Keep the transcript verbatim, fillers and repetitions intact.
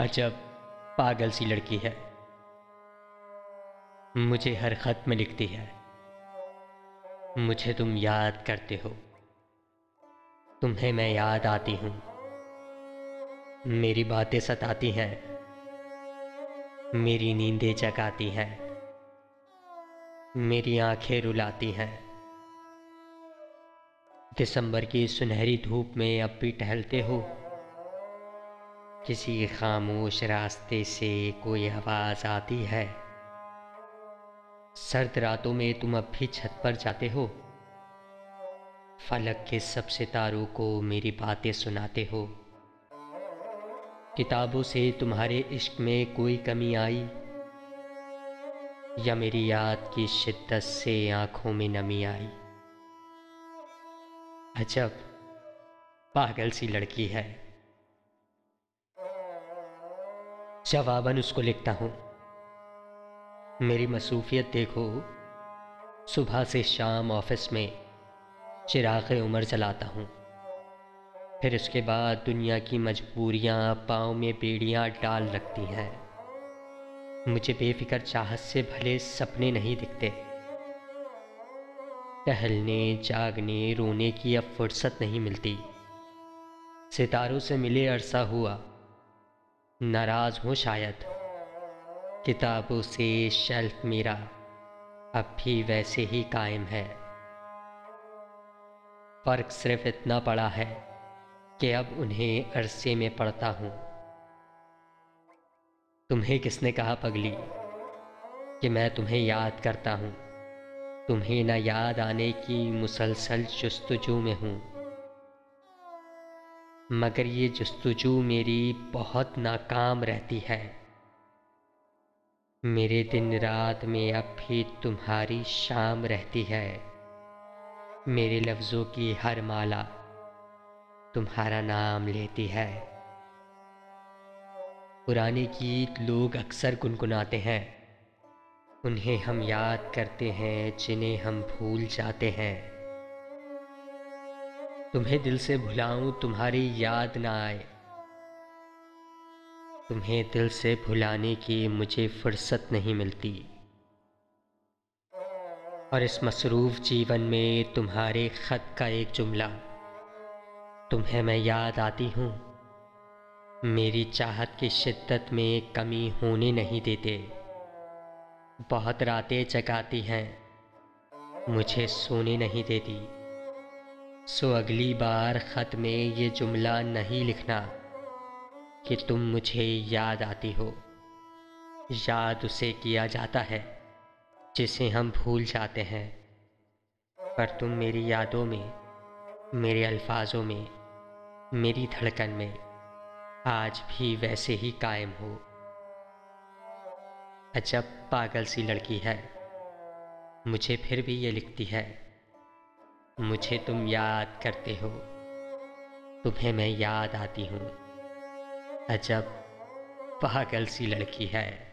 अजब पागल सी लड़की है, मुझे हर खत में लिखती है, मुझे तुम याद करते हो, तुम्हें मैं याद आती हूँ। मेरी बातें सताती हैं, मेरी नींदें जगाती हैं, मेरी आंखें रुलाती हैं। दिसंबर की सुनहरी धूप में अब भी टहलते हो, किसी खामोश रास्ते से कोई आवाज़ आती है। सर्द रातों में तुम अब भी छत पर जाते हो, फलक के सब सितारों को मेरी बातें सुनाते हो। किताबों से तुम्हारे इश्क में कोई कमी आई, या मेरी याद की शिद्दत से आंखों में नमी आई। अजब पागल सी लड़की है। जवाबन उसको लिखता हूँ, मेरी मसरूफियत देखो, सुबह से शाम ऑफिस में चिराग उम्र चलाता हूँ, फिर उसके बाद दुनिया की मजबूरियाँ पाँव में बेड़ियाँ डाल रखती हैं। मुझे बेफिक्र चाहत से भले सपने नहीं दिखते, टहलने, जागने, रोने की अब फुर्सत नहीं मिलती। सितारों से मिले अरसा हुआ, नाराज हूँ शायद। किताबों से शेल्फ मेरा अब भी वैसे ही कायम है, फ़र्क सिर्फ इतना पड़ा है कि अब उन्हें अरसे में पढ़ता हूँ। तुम्हें किसने कहा पगली कि मैं तुम्हें याद करता हूँ? तुम्हें ना याद आने की मुसलसल जुस्तजू में हूँ, मगर ये जुस्तजू मेरी बहुत नाकाम रहती है। मेरे दिन रात में अब भी तुम्हारी शाम रहती है, मेरे लफ्ज़ों की हर माला तुम्हारा नाम लेती है। पुराने गीत लोग अक्सर गुनगुनाते हैं, उन्हें हम याद करते हैं जिन्हें हम भूल जाते हैं। तुम्हें दिल से भुलाऊं तुम्हारी याद ना आए, तुम्हें दिल से भुलाने की मुझे फुर्सत नहीं मिलती। और इस मसरूफ़ जीवन में तुम्हारे ख़त का एक जुमला, तुम्हें मैं याद आती हूँ, मेरी चाहत की शिद्दत में कमी होने नहीं देते। बहुत रातें जगाती हैं, मुझे सोने नहीं देती। सो अगली बार ख़त में ये जुमला नहीं लिखना कि तुम मुझे याद आती हो। याद उसे किया जाता है जिसे हम भूल जाते हैं, पर तुम मेरी यादों में, मेरे अल्फाजों में, मेरी धड़कन में आज भी वैसे ही कायम हो। अजब पागल सी लड़की है, मुझे फिर भी ये लिखती है, मुझे तुम याद करते हो, तुम्हें मैं याद आती हूँ। अजब पागल सी लड़की है।